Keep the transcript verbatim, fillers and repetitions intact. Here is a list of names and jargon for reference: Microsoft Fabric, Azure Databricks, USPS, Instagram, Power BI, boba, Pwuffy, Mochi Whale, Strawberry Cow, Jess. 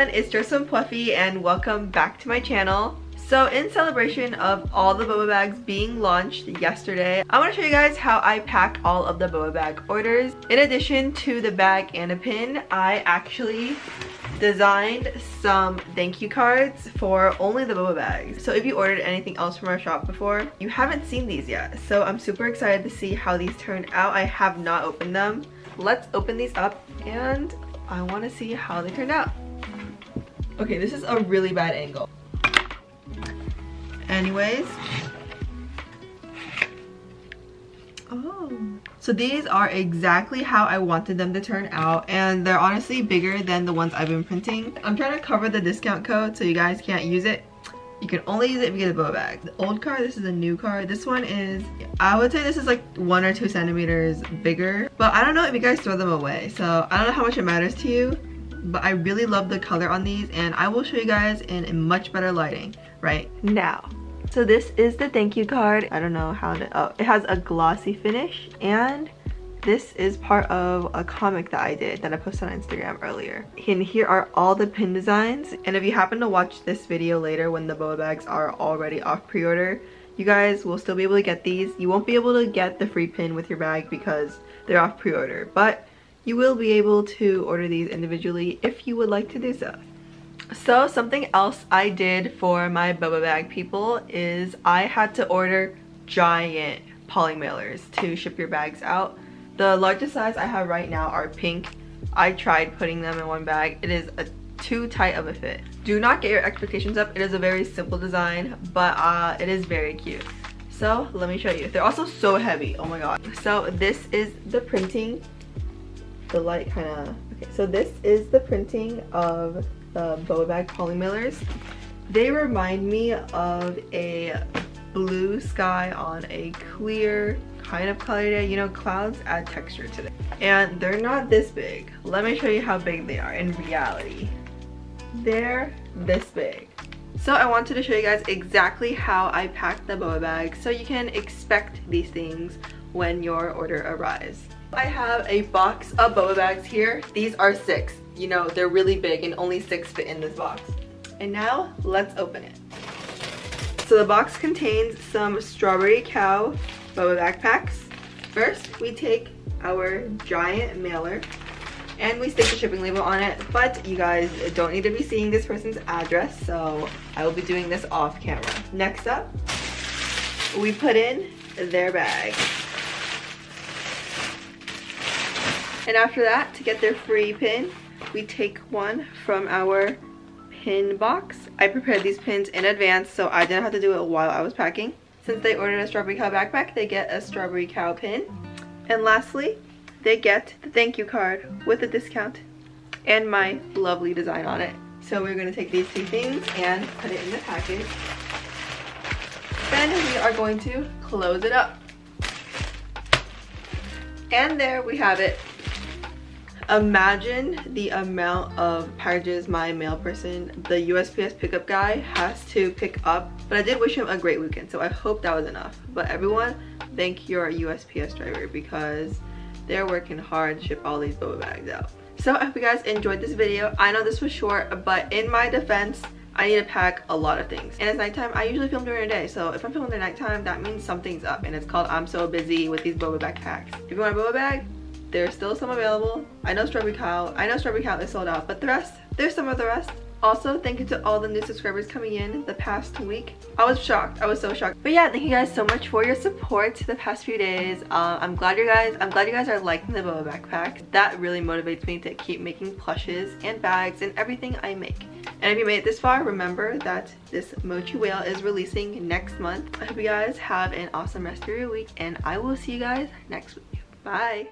everyone, it's Jess and Pwuffy, and welcome back to my channel. So in celebration of all the boba bags being launched yesterday, I want to show you guys how I pack all of the boba bag orders. In addition to the bag and a pin, I actually designed some thank you cards for only the boba bags. So if you ordered anything else from our shop before, you haven't seen these yet. So I'm super excited to see how these turned out. I have not opened them. Let's open these up and I want to see how they turned out. Okay, this is a really bad angle. Anyways, oh, so these are exactly how I wanted them to turn out, and they're honestly bigger than the ones I've been printing. I'm trying to cover the discount code so you guys can't use it. You can only use it if you get a boba bag. The old card, this is a new card. This one is, I would say this is like one or two centimeters bigger, but I don't know if you guys throw them away, so I don't know how much it matters to you. But I really love the color on these, and I will show you guys in a much better lighting right now. So this is the thank you card. I don't know how to, oh, it has a glossy finish, and this is part of a comic that I did that I posted on Instagram earlier. And here are all the pin designs, and if you happen to watch this video later when the boba bags are already off pre-order, you guys will still be able to get these. You won't be able to get the free pin with your bag because they're off pre-order, but you will be able to order these individually if you would like to do so. So something else I did for my boba bag people is I had to order giant poly mailers to ship your bags out. The largest size I have right now are pink. I tried putting them in one bag. It is a too tight of a fit. Do not get your expectations up. It is a very simple design, but uh, it is very cute. So let me show you. They're also so heavy. Oh my god. So this is the printing. The light kind of okay. So this is the printing of the boba bag poly mailers. They remind me of a blue sky on a clear kind of cloudy day. You know, clouds add texture to them, and they're not this big. Let me show you how big they are in reality. They're this big. So I wanted to show you guys exactly how I packed the boba bag, so you can expect these things when your order arrives. I have a box of boba bags here. These are six. You know, they're really big and only six fit in this box. And now let's open it. So the box contains some Strawberry Cow boba backpacks. First, we take our giant mailer and we stick the shipping label on it, but you guys don't need to be seeing this person's address, so I will be doing this off camera. Next up, we put in their bag. And after that, to get their free pin, we take one from our pin box. I prepared these pins in advance, so I didn't have to do it while I was packing. Since they ordered a Strawberry Cow backpack, they get a Strawberry Cow pin. And lastly, they get the thank you card with a discount and my lovely design on it. So we're going to take these two things and put it in the package. Then we are going to close it up. And there we have it. Imagine the amount of packages my mail person, the U S P S pickup guy, has to pick up. But I did wish him a great weekend, so I hope that was enough. But everyone, thank your U S P S driver, because they're working hard to ship all these boba bags out. So I hope you guys enjoyed this video. I know this was short, but in my defense, I need to pack a lot of things. And it's nighttime. I usually film during the day, so if I'm filming at nighttime, that means something's up. And it's called I'm So Busy with these boba backpacks. If you want a boba bag, there's still some available. I know Strawberry Cow, I know Strawberry Cow is sold out, but the rest, there's some of the rest. Also, thank you to all the new subscribers coming in the past week. I was shocked, I was so shocked. But yeah, thank you guys so much for your support the past few days. Uh, I'm glad you guys, I'm glad you guys are liking the boba backpacks. That really motivates me to keep making plushes and bags and everything I make. And if you made it this far, remember that this Mochi Whale is releasing next month. I hope you guys have an awesome rest of your week, and I will see you guys next week. Bye.